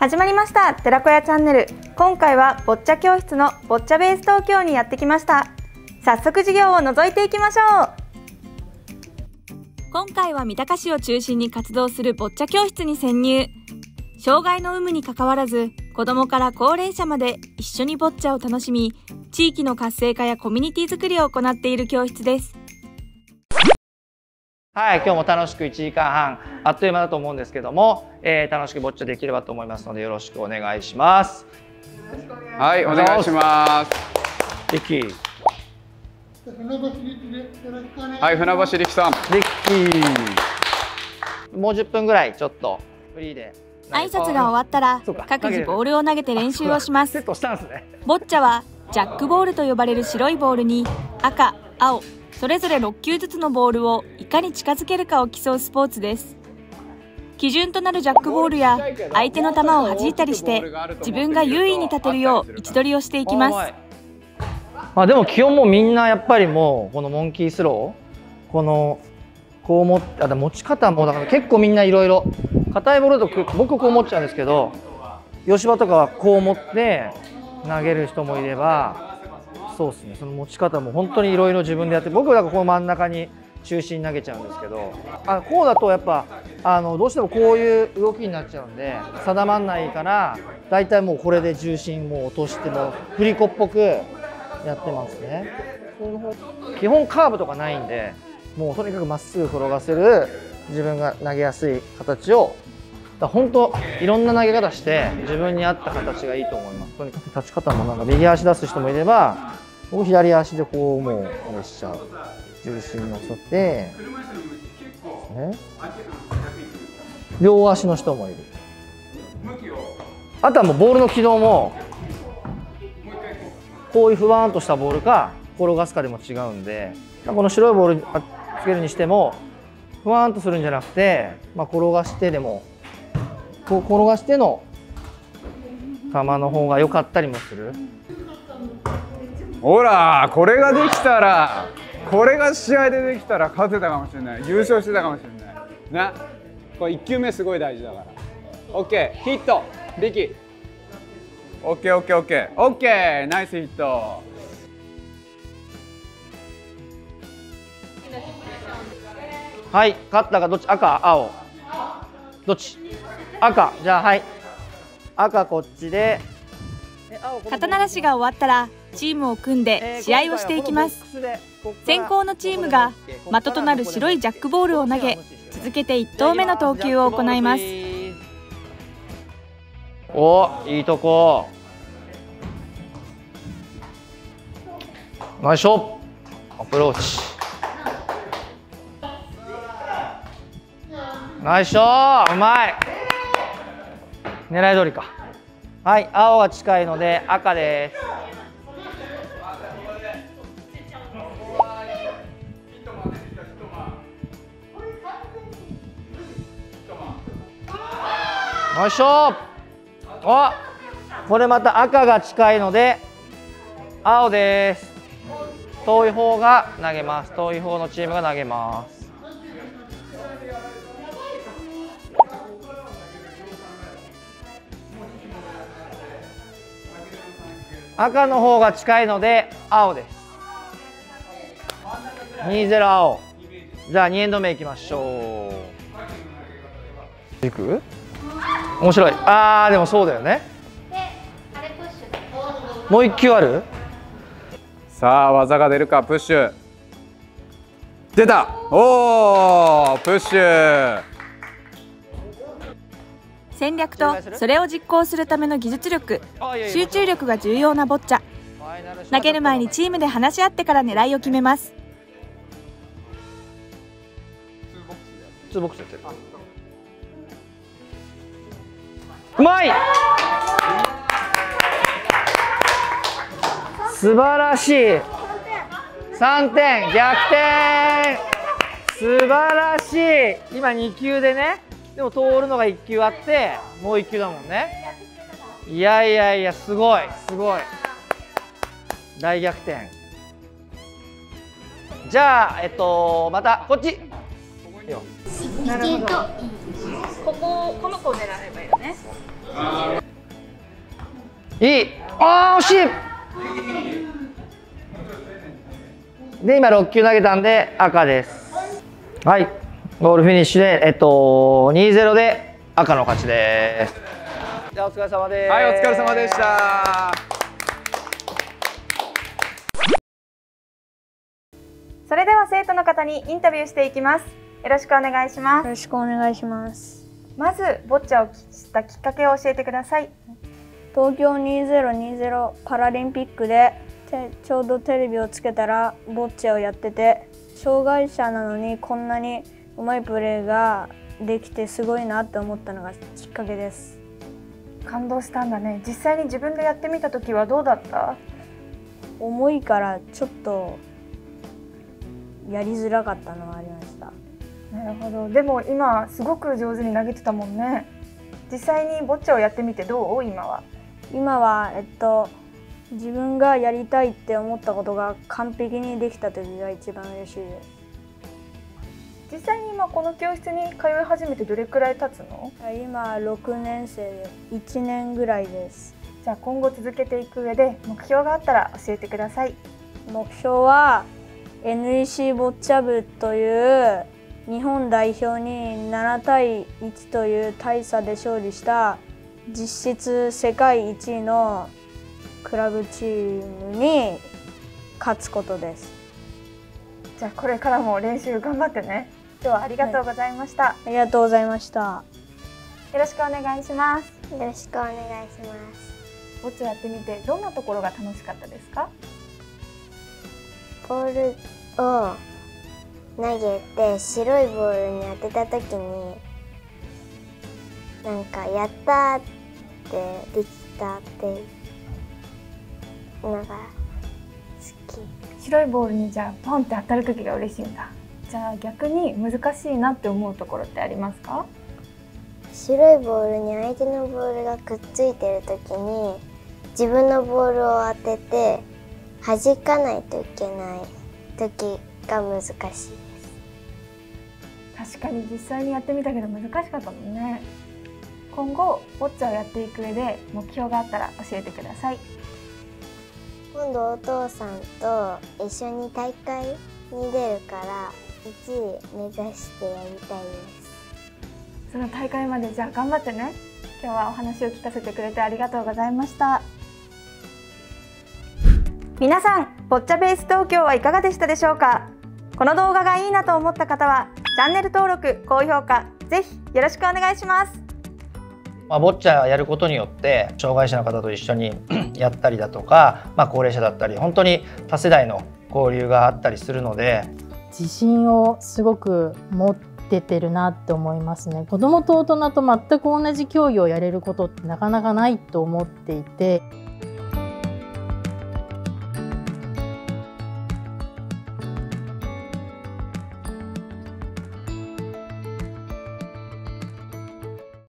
始まりました寺子屋チャンネル。今回はボッチャ教室のボッチャベース東京にやってきました。早速授業を覗いていきましょう。今回は三鷹市を中心に活動するボッチャ教室に潜入。障害の有無にかかわらず子どもから高齢者まで一緒にボッチャを楽しみ、地域の活性化やコミュニティづくりを行っている教室です。はい、今日も楽しく1時間半あっという間だと思うんですけども、楽しくボッチャできればと思いますのでよろしくお願いします。はい、お願いします。リッキー。はい、船橋力さん。リッキー。もう10分ぐらいちょっとフリーで。挨拶が終わったら各自ボールを投げて練習をします。セットしたんですね。ボッチャはジャックボールと呼ばれる白いボールに赤、青、それぞれ6球ずつのボールをいかに近づけるかを競うスポーツです。基準となるジャックボールや相手の球を弾いたりして自分が優位に立てるよう位置取りをしていきます。まあでも基本もみんなやっぱりもうこのモンキースロー、このこう持って持ち方もだから結構みんないろいろ硬いボールだと僕こう持っちゃうんですけど、吉羽とかはこう持って投げる人もいれば、そうですね、その持ち方も本当にいろいろ自分でやって、僕はこの真ん中に中心に投げちゃうんですけど、こうだとやっぱどうしてもこういう動きになっちゃうんで定まんないから、大体もうこれで重心も落としても振り子っぽくやってますね。基本カーブとかないんで、もうとにかくまっすぐ転がせる、自分が投げやすい形を、本当いろんな投げ方して自分に合った形がいいと思います。とにかく立ち方もなんか右足出す人もいれば、僕左足でこうもう押しちゃう、重心乗せて両足の人もいる。あとはもうボールの軌道もこういうふわーんとしたボールか転がすかでも違うんで、この白いボールつけるにしてもふわーんとするんじゃなくて、転がしてでもこう転がしての球の方が良かったりもする。ほら、これができたら、これが試合でできたら勝てたかもしれない、優勝してたかもしれないな。これ1球目すごい大事だから。 OK ヒットリキ OKOKOKOK ナイスヒット。はい、勝ったかどっち、赤青どっち、赤、じゃあはい赤こっちで。肩慣らしが終わったらチームを組んで試合をしていきます。先攻のチームが的となる白いジャックボールを投げ続けて1投目の投球を行います。お、いいとこ、ナイスショット、アプローチ、ナイスショット、うまい、狙い通りか。はい、青が近いので赤です。よいしょ。お、これまた赤が近いので青です。遠い方が投げます。遠い方のチームが投げます。赤の方が近いので青です。2-0青。じゃあ2エンド目いきましょう。いく？面白い。ああでもそうだよね。もう一球ある。さあ技が出るか、プッシュ出た。おお、プッシュ。戦略とそれを実行するための技術力、集中力が重要なボッチャ。投げる前にチームで話し合ってから狙いを決めます。ツーボックスやってる。うまい、素晴らしい、3点、逆転、素晴らしい。今2球でね、でも通るのが1球あってもう1球だもんね。いやいやいや、すごいすごい、大逆転。じゃあまたこっち、なるほど、ここをこの子を狙えばいいよね。いい。あー、惜しい。で、今6球投げたんで赤です。はい、ゴールフィニッシュで、2-0 で赤の勝ちです。じゃあ、お疲れ様です。はい、お疲れ様でした。それでは生徒の方にインタビューしていきます。よろしくお願いします。よろしくお願いします。まずボッチャを知ったきっかけを教えてください。東京2020パラリンピックでちょうどテレビをつけたらボッチャをやってて、障害者なのにこんなにうまいプレーができてすごいなって思ったのがきっかけです。感動したんだね。実際に自分でやってみた時はどうだった？重いからちょっとやりづらかったのはありました。なるほど。でも今すごく上手に投げてたもんね。実際にボッチャをやってみてどう？今は自分がやりたいって思ったことが完璧にできた時が一番嬉しいです。実際に今この教室に通い始めてどれくらい経つの？今6年生で1年ぐらいです。じゃあ今後続けていく上で目標があったら教えてください。目標は NEC ボッチャ部という日本代表に7-1という大差で勝利した実質世界1位のクラブチームに勝つことです。じゃあこれからも練習頑張ってね。今日はありがとうございました。はい、ありがとうございました。よろしくお願いします。よろしくお願いします。ボッチャやってみてどんなところが楽しかったですか？ボールを投げて白いボールに当てた時になんかやったーってできたってのが好き。白いボールにじゃあポンって当たる時が嬉しいんだ。じゃあ逆に難しいなって思うところってありますか？白いボールに相手のボールがくっついてる時に自分のボールを当てて弾かないといけない時が難しいです。確かに実際にやってみたけど難しかったもんね。今後ボッチャをやっていく上で目標があったら教えてください。今度お父さんと一緒に大会に出るから1位目指してやりたいです。その大会までじゃあ頑張ってね。今日はお話を聞かせてくれてありがとうございました。皆さん、ボッチャベース東京はいかがでしたでしょうか？この動画がいいなと思った方はチャンネル登録、高評価ぜひよろしくお願いします。ボッチャやることによって障害者の方と一緒にやったりだとか、高齢者だったり本当に多世代の交流があったりするので、自信をすごく持っててるなって思いますね。子どもと大人と全く同じ競技をやれることってなかなかないと思っていて。